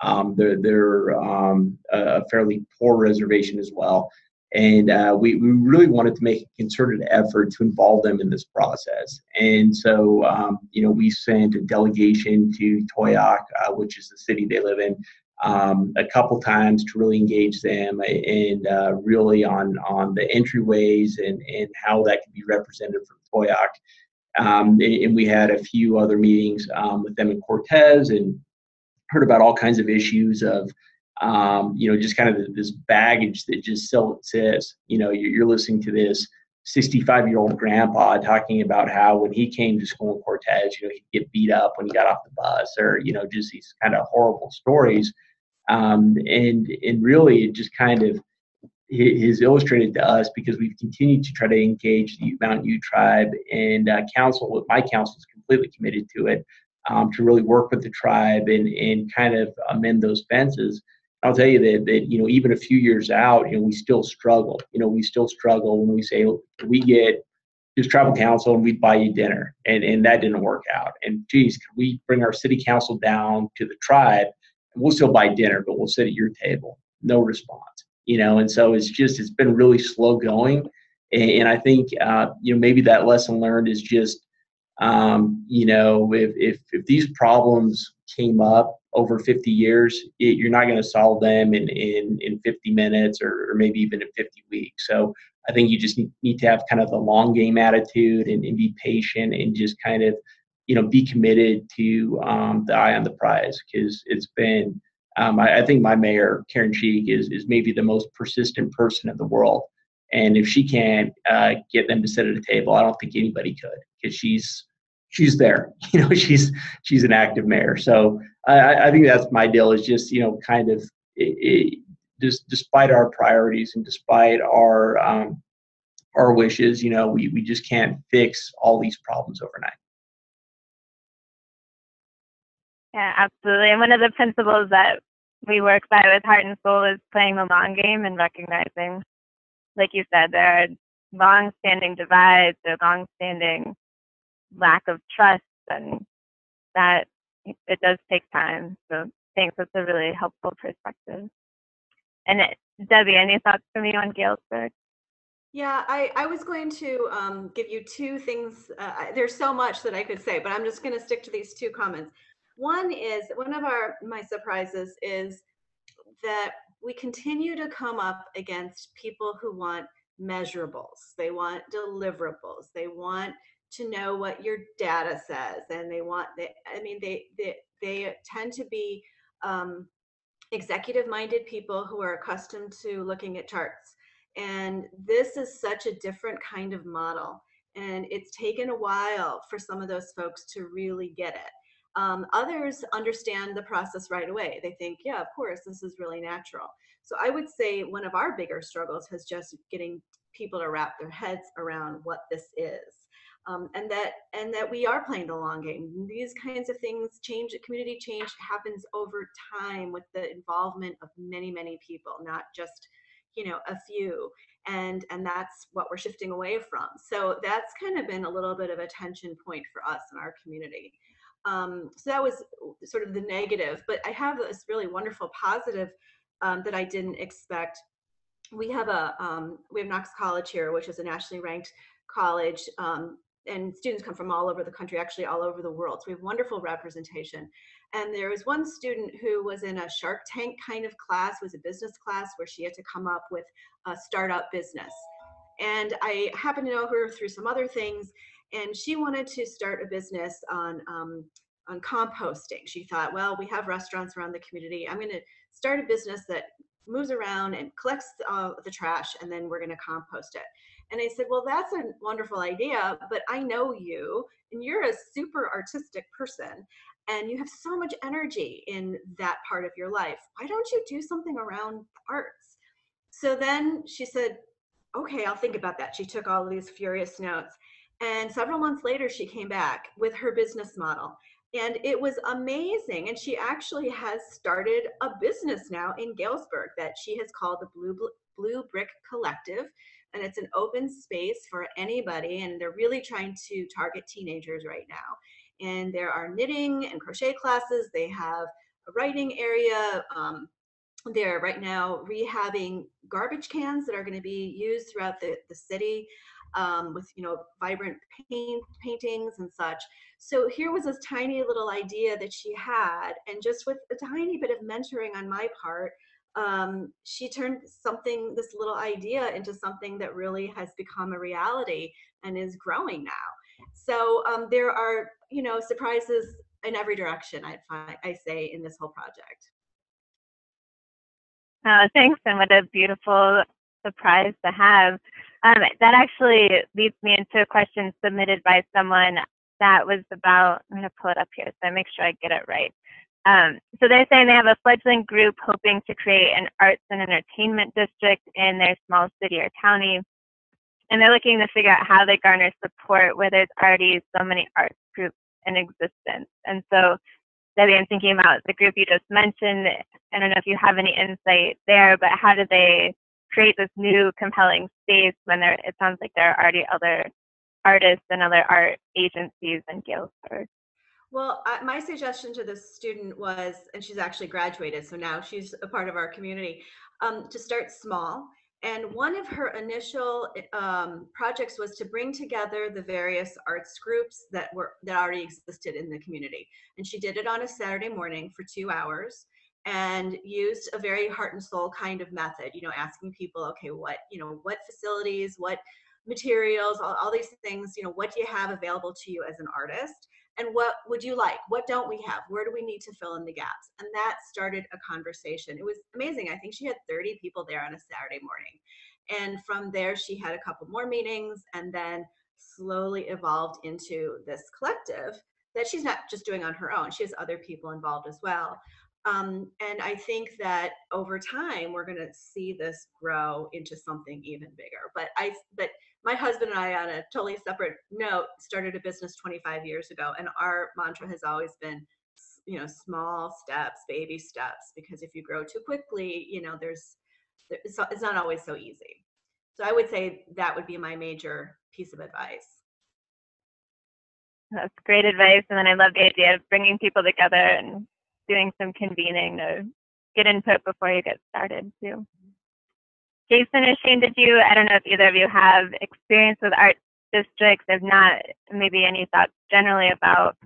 Um, they're they're um, a fairly poor reservation as well. And uh, we, we really wanted to make a concerted effort to involve them in this process. And so, um, you know, we sent a delegation to Toyac, uh, which is the city they live in, Um, a couple times to really engage them and uh, really on on the entryways and, and how that can be represented from Toyac. Um, and we had a few other meetings um, with them in Cortez and heard about all kinds of issues of, um, you know, just kind of this baggage that just still exists. You know, you're listening to this sixty-five-year-old grandpa talking about how when he came to school in Cortez, you know, he'd get beat up when he got off the bus, or, you know, just these kind of horrible stories. Um, and and really, it just kind of is illustrated to us because we've continued to try to engage the Mountain Ute tribe, and uh, council, my council is completely committed to it, um, to really work with the tribe and, and kind of amend those fences. I'll tell you that, that, you know, even a few years out, you know, we still struggle. You know, we still struggle when we say, we get this tribal council and we buy you dinner, and, and that didn't work out. And geez, can we bring our city council down to the tribe and we'll still buy dinner, but we'll sit at your table? No response, you know? And so it's just, it's been really slow going. And, and I think, uh, you know, maybe that lesson learned is just, um, you know, if, if, if these problems came up over fifty years, it, you're not going to solve them in, in, in fifty minutes or, or maybe even in fifty weeks. So I think you just need, need to have kind of the long game attitude and, and be patient and just kind of, you know, be committed to um, the eye on the prize, because it's been, um, I, I think my mayor, Karen Sheik, is, is maybe the most persistent person in the world. And if she can't uh, get them to sit at a table, I don't think anybody could, because she's She's there, you know, she's, she's an active mayor. So I, I think that's my deal, is just, you know, kind of it, it, just despite our priorities and despite our, um, our wishes, you know, we, we just can't fix all these problems overnight. Yeah, absolutely. And one of the principles that we work by with Heart and Soul is playing the long game and recognizing, like you said, there are long-standing divides, there are long-standing lack of trust, and that it does take time. So thanks, that's a really helpful perspective. And Debbie, any thoughts from you on Galesburg? Yeah, I, I was going to um, give you two things. Uh, there's so much that I could say, but I'm just going to stick to these two comments. One is, one of our my surprises is that we continue to come up against people who want measurables. They want deliverables. They want to know what your data says, and they want they, I mean they they they tend to be um, executive-minded people who are accustomed to looking at charts, and this is such a different kind of model, and it's taken a while for some of those folks to really get it. Um, others understand the process right away. They think, yeah, of course, this is really natural. So I would say one of our bigger struggles has just getting people to wrap their heads around what this is. Um, and that and that we are playing the long game. These kinds of things change. Community change happens over time with the involvement of many, many people, not just you know, a few. And, and that's what we're shifting away from. So that's kind of been a little bit of a tension point for us in our community. Um, so that was sort of the negative, but I have this really wonderful positive um, that I didn't expect. We have a, um, we have Knox College here, which is a nationally ranked college, um, and students come from all over the country, actually all over the world. So we have wonderful representation. And there was one student who was in a Shark Tank kind of class, was a business class where she had to come up with a startup business. And I happened to know her through some other things, and she wanted to start a business on, um, on composting. She thought, well, we have restaurants around the community. I'm gonna start a business that moves around and collects uh, the trash, and then we're gonna compost it. And I said, well, that's a wonderful idea, but I know you, and you're a super artistic person, and you have so much energy in that part of your life. Why don't you do something around the arts? So then she said, okay, I'll think about that. She took all of these furious notes. And several months later, she came back with her business model. And it was amazing. And she actually has started a business now in Galesburg that she has called the Blue, Blue Brick Collective. And it's an open space for anybody. And they're really trying to target teenagers right now. And there are knitting and crochet classes. They have a writing area. Um, they're right now rehabbing garbage cans that are going to be used throughout the, the city um, with, you know, vibrant paint, paintings and such. So here was this tiny little idea that she had. And just with a tiny bit of mentoring on my part, Um, she turned something, this little idea, into something that really has become a reality and is growing now. So um, there are, you know, surprises in every direction, I find, I say, in this whole project. Oh, thanks, and what a beautiful surprise to have. Um, that actually leads me into a question submitted by someone that was about, I'm going to pull it up here so I make sure I get it right. Um, so they're saying they have a fledgling group hoping to create an arts and entertainment district in their small city or county, and they're looking to figure out how they garner support where there's already so many arts groups in existence. And so, Debbie, I'm thinking about the group you just mentioned. I don't know if you have any insight there, but how do they create this new compelling space when there, it sounds like there are already other artists and other art agencies in Galesburg? Well, I, my suggestion to this student was, and she's actually graduated, so now she's a part of our community, um, to start small. And one of her initial um, projects was to bring together the various arts groups that were that already existed in the community. And she did it on a Saturday morning for two hours and used a very heart and soul kind of method, you know, asking people, okay, what, you know, what facilities, what materials, all, all these things, you know, what do you have available to you as an artist? And what would you like? What don't we have? Where do we need to fill in the gaps? And that started a conversation. It was amazing. I think she had thirty people there on a Saturday morning. And from there, she had a couple more meetings and then slowly evolved into this collective that she's not just doing on her own. She has other people involved as well. Um, and I think that over time, we're going to see this grow into something even bigger. But I, but my husband and I, on a totally separate note, started a business twenty-five years ago. And our mantra has always been, you know, small steps, baby steps, because if you grow too quickly, you know, there's, it's not always so easy. So I would say that would be my major piece of advice. That's great advice. And then I love the idea of bringing people together and doing some convening to get input before you get started too. Jason or Shane, did you, I don't know if either of you have experience with art districts, if not, maybe any thoughts generally about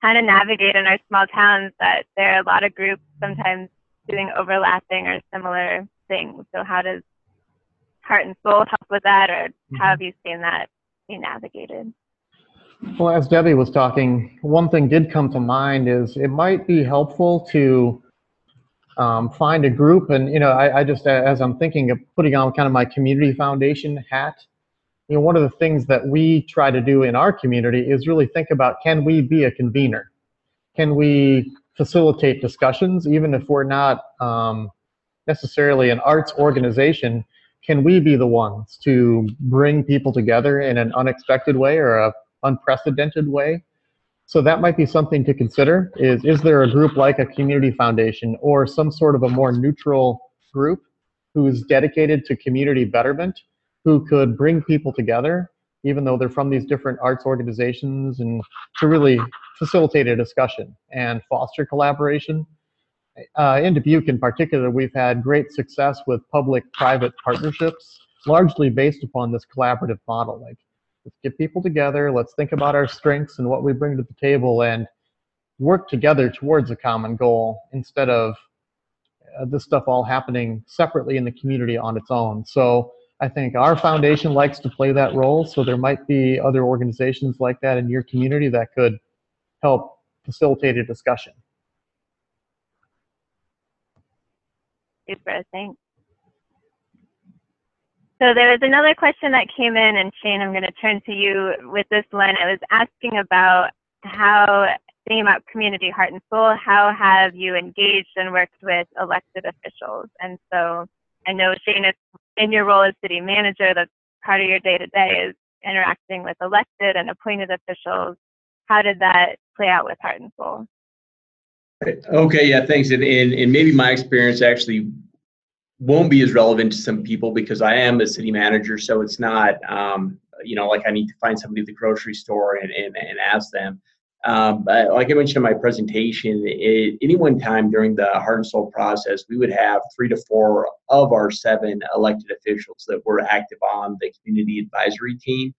how to navigate in our small towns that there are a lot of groups sometimes doing overlapping or similar things. So how does Heart and Soul help with that, or how have you seen that be navigated? Well, as Debbie was talking, one thing did come to mind is it might be helpful to um, find a group. And, you know, I, I just, as I'm thinking of putting on kind of my community foundation hat, you know, one of the things that we try to do in our community is really think about, can we be a convener? Can we facilitate discussions, even if we're not um, necessarily an arts organization? Can we be the ones to bring people together in an unexpected way or a unprecedented way? So that might be something to consider, is is there a group like a community foundation or some sort of a more neutral group who's dedicated to community betterment, who could bring people together, even though they're from these different arts organizations, and to really facilitate a discussion and foster collaboration. Uh, in Dubuque in particular, we've had great success with public-private partnerships, largely based upon this collaborative model. Like, let's get people together, let's think about our strengths and what we bring to the table, and work together towards a common goal, instead of uh, this stuff all happening separately in the community on its own. So I think our foundation likes to play that role, so there might be other organizations like that in your community that could help facilitate a discussion. Super, thanks. So there was another question that came in, and Shane, I'm going to turn to you with this one. It was asking about how, thinking about Community Heart and Soul, how have you engaged and worked with elected officials? And so I know, Shane, is in your role as city manager, that's part of your day-to-day is interacting with elected and appointed officials. How did that play out with Heart and Soul? Okay, yeah, thanks. And, and, and maybe my experience actually won't be as relevant to some people, because I am a city manager, so it's not, um, you know, like I need to find somebody at the grocery store and, and, and ask them. Um, but like I mentioned in my presentation, at any one time during the Heart and Soul process, we would have three to four of our seven elected officials that were active on the community advisory team.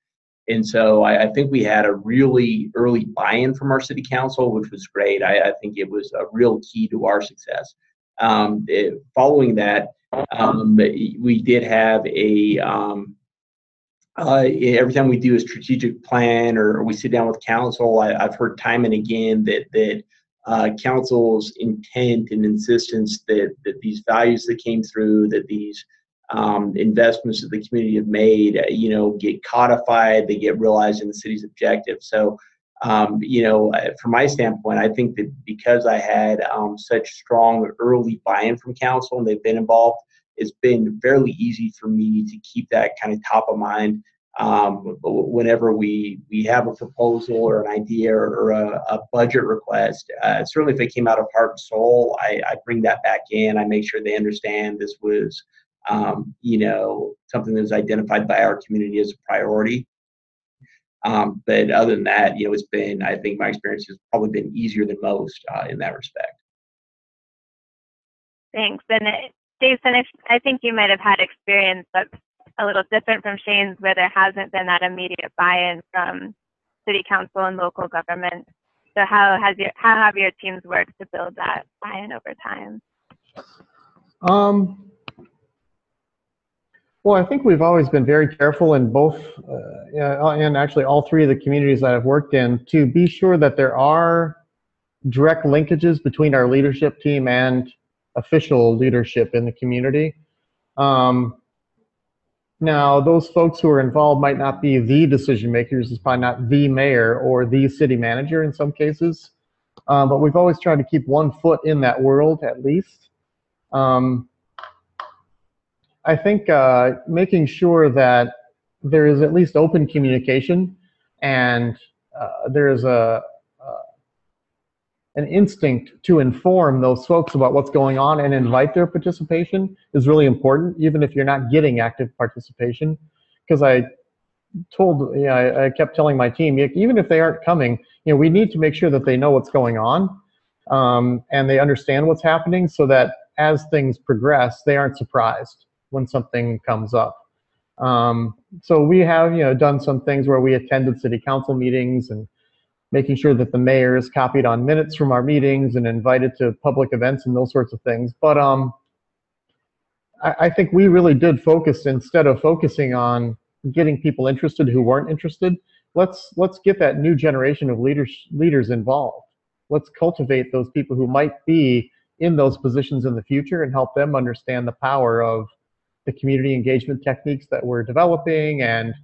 And so I, I think we had a really early buy-in from our city council, which was great. I, I think it was a real key to our success. Um, it, following that, um, we did have a, um, uh, every time we do a strategic plan or we sit down with council, I, I've heard time and again that, that uh, council's intent and insistence that, that these values that came through, that these Um, investments that the community have made, uh, you know, get codified, they get realized in the city's objective. So, um, you know, uh, from my standpoint, I think that because I had um, such strong early buy-in from council and they've been involved, it's been fairly easy for me to keep that kind of top of mind um, whenever we, we have a proposal or an idea or a, a budget request. Uh, certainly if it came out of Heart and Soul, I, I bring that back in. I make sure they understand this was Um, you know, something that was identified by our community as a priority. Um, but other than that, you know, it's been, I think my experience has probably been easier than most uh, in that respect. Thanks. And Jason, if, I think you might have had experience that's a little different from Shane's, where there hasn't been that immediate buy-in from city council and local government. So how has your, how have your teams worked to build that buy-in over time? Um. Well, I think we've always been very careful in both, uh, and actually all three of the communities that I've worked in, to be sure that there are direct linkages between our leadership team and official leadership in the community. Um, now, those folks who are involved might not be the decision makers. It's probably not the mayor or the city manager in some cases, uh, but we've always tried to keep one foot in that world at least. Um, I think uh, making sure that there is at least open communication, and uh, there is a uh, an instinct to inform those folks about what's going on and invite their participation is really important, even if you're not getting active participation. Because I told, you know, I, I kept telling my team, even if they aren't coming, you know, we need to make sure that they know what's going on um, and they understand what's happening, so that as things progress, they aren't surprised when something comes up. Um, so we have, you know, done some things where we attended city council meetings and making sure that the mayor is copied on minutes from our meetings and invited to public events and those sorts of things. But um, I, I think we really did focus, instead of focusing on getting people interested who weren't interested, let's, let's get that new generation of leaders, leaders involved. Let's cultivate those people who might be in those positions in the future and help them understand the power of the community engagement techniques that we're developing and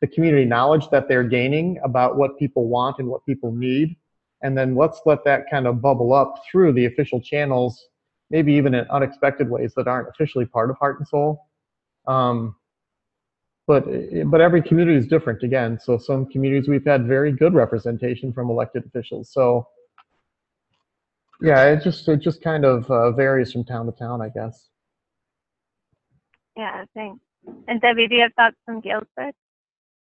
the community knowledge that they're gaining about what people want and what people need. And then let's let that kind of bubble up through the official channels, maybe even in unexpected ways that aren't officially part of Heart and Soul. Um, but, but every community is different again. So some communities we've had very good representation from elected officials. So yeah, it just, it just kind of uh, varies from town to town, I guess. Yeah, thanks. And Debbie, do you have thoughts from Galesburg?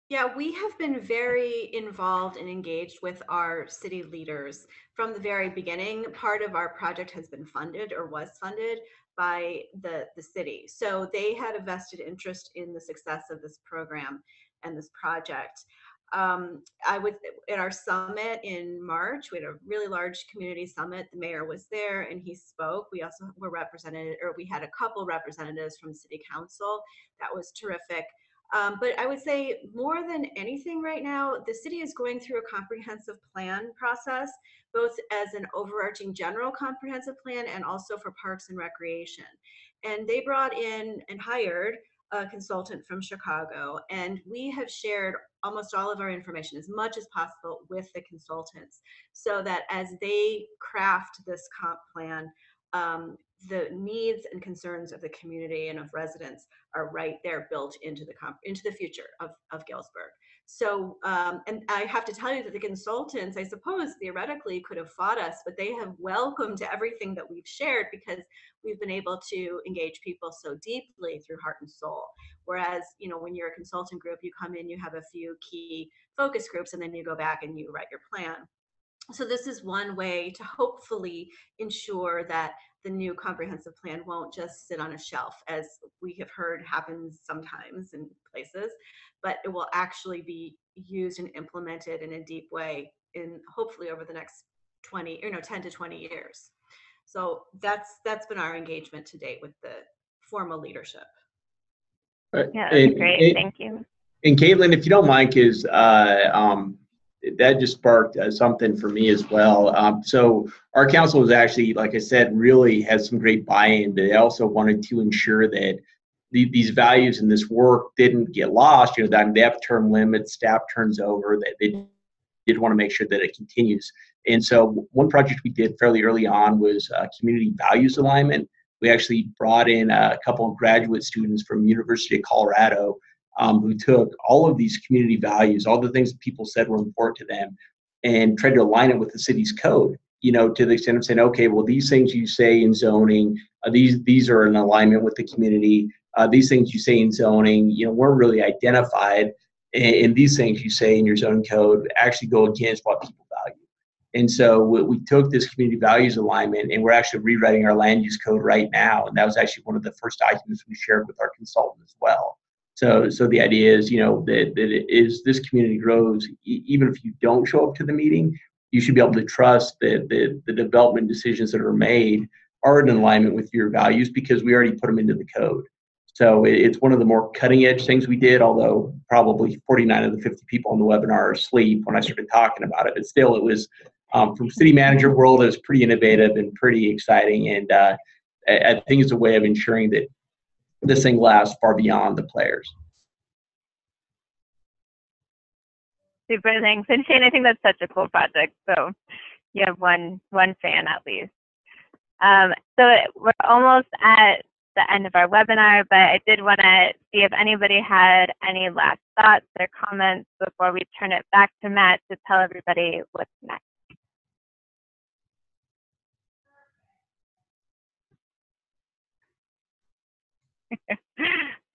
Yeah, we have been very involved and engaged with our city leaders from the very beginning. Part of our project has been funded or was funded by the, the city. So they had a vested interest in the success of this program and this project. Um, I was at our summit in March. We had a really large community summit. The mayor was there and he spoke. We also were represented, or we had a couple representatives from city council. That was terrific. Um, but I would say more than anything right now, the city is going through a comprehensive plan process, both as an overarching general comprehensive plan and also for parks and recreation. And they brought in and hired a consultant from Chicago, and we have shared almost all of our information as much as possible with the consultants so that as they craft this comp plan, um, the needs and concerns of the community and of residents are right there built into the comp into the future of, of Galesburg. So, um, and I have to tell you that the consultants, I suppose, theoretically could have fought us, but they have welcomed everything that we've shared because we've been able to engage people so deeply through heart and soul. Whereas, you know, when you're a consultant group, you come in, you have a few key focus groups, and then you go back and you write your plan. So this is one way to hopefully ensure that the new comprehensive plan won't just sit on a shelf, as we have heard happens sometimes in places, but it will actually be used and implemented in a deep way in hopefully over the next twenty, or no, ten to twenty years. So that's that's been our engagement to date with the formal leadership. Yeah, that's and, great. And, Thank you. And Caitlin, if you don't mind, because uh, um, that just sparked uh, something for me as well. Um, so our council was actually, like I said, really has some great buy-in, but they also wanted to ensure that the, these values and this work didn't get lost. You know, that they have term limits, staff turns over, that they did want to make sure that it continues. And so one project we did fairly early on was uh, community values alignment. We actually brought in a couple of graduate students from University of Colorado Um, who took all of these community values, all the things that people said were important to them, and tried to align it with the city's code, you know, to the extent of saying, okay, well, these things you say in zoning, uh, these these are in alignment with the community. Uh, these things you say in zoning, you know, weren't really identified, and, and these things you say in your zoning code actually go against what people value. And so we, we took this community values alignment, and we're actually rewriting our land use code right now, and that was actually one of the first documents we shared with our consultant as well. So, so the idea is, you know, that, that it is this community grows, e even if you don't show up to the meeting, you should be able to trust that the, the development decisions that are made are in alignment with your values because we already put them into the code. So it, it's one of the more cutting edge things we did, although probably forty-nine of the fifty people on the webinar are asleep when I started talking about it. But still, it was um, from city manager world, it was pretty innovative and pretty exciting. And uh, I, I think it's a way of ensuring that this thing lasts far beyond the players. Super, thanks. And Shane, I think that's such a cool project. So you have one one fan at least. Um, so we're almost at the end of our webinar, but I did want to see if anybody had any last thoughts or comments before we turn it back to Matt to tell everybody what's next.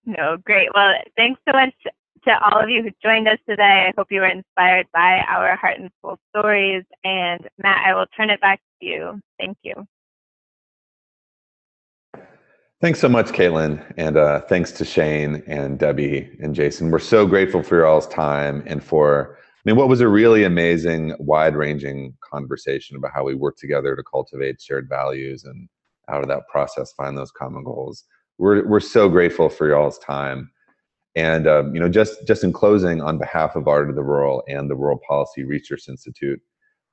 No, great. Well, thanks so much to all of you who joined us today. I hope you were inspired by our heart and soul stories. And Matt, I will turn it back to you. Thank you. Thanks so much, Caitlin. And uh, thanks to Shane and Debbie and Jason. We're so grateful for your all's time and for, I mean, what was a really amazing, wide-ranging conversation about how we work together to cultivate shared values and out of that process, find those common goals. We're, we're so grateful for y'all's time. And um, you know, just, just in closing, on behalf of Art of the Rural and the Rural Policy Research Institute,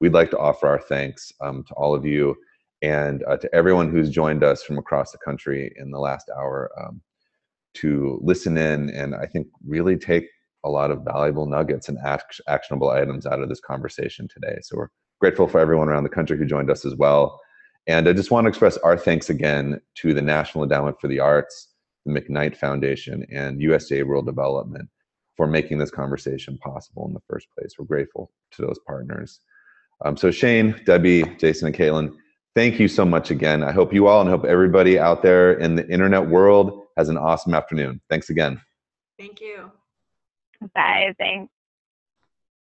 we'd like to offer our thanks um, to all of you and uh, to everyone who's joined us from across the country in the last hour um, to listen in and I think really take a lot of valuable nuggets and act actionable items out of this conversation today. So we're grateful for everyone around the country who joined us as well. And I just want to express our thanks again to the National Endowment for the Arts, the McKnight Foundation, and U S D A Rural Development for making this conversation possible in the first place. We're grateful to those partners. Um, so Shane, Debbie, Jason, and Caitlin, thank you so much again. I hope you all and hope everybody out there in the internet world has an awesome afternoon. Thanks again. Thank you. Bye. Thanks.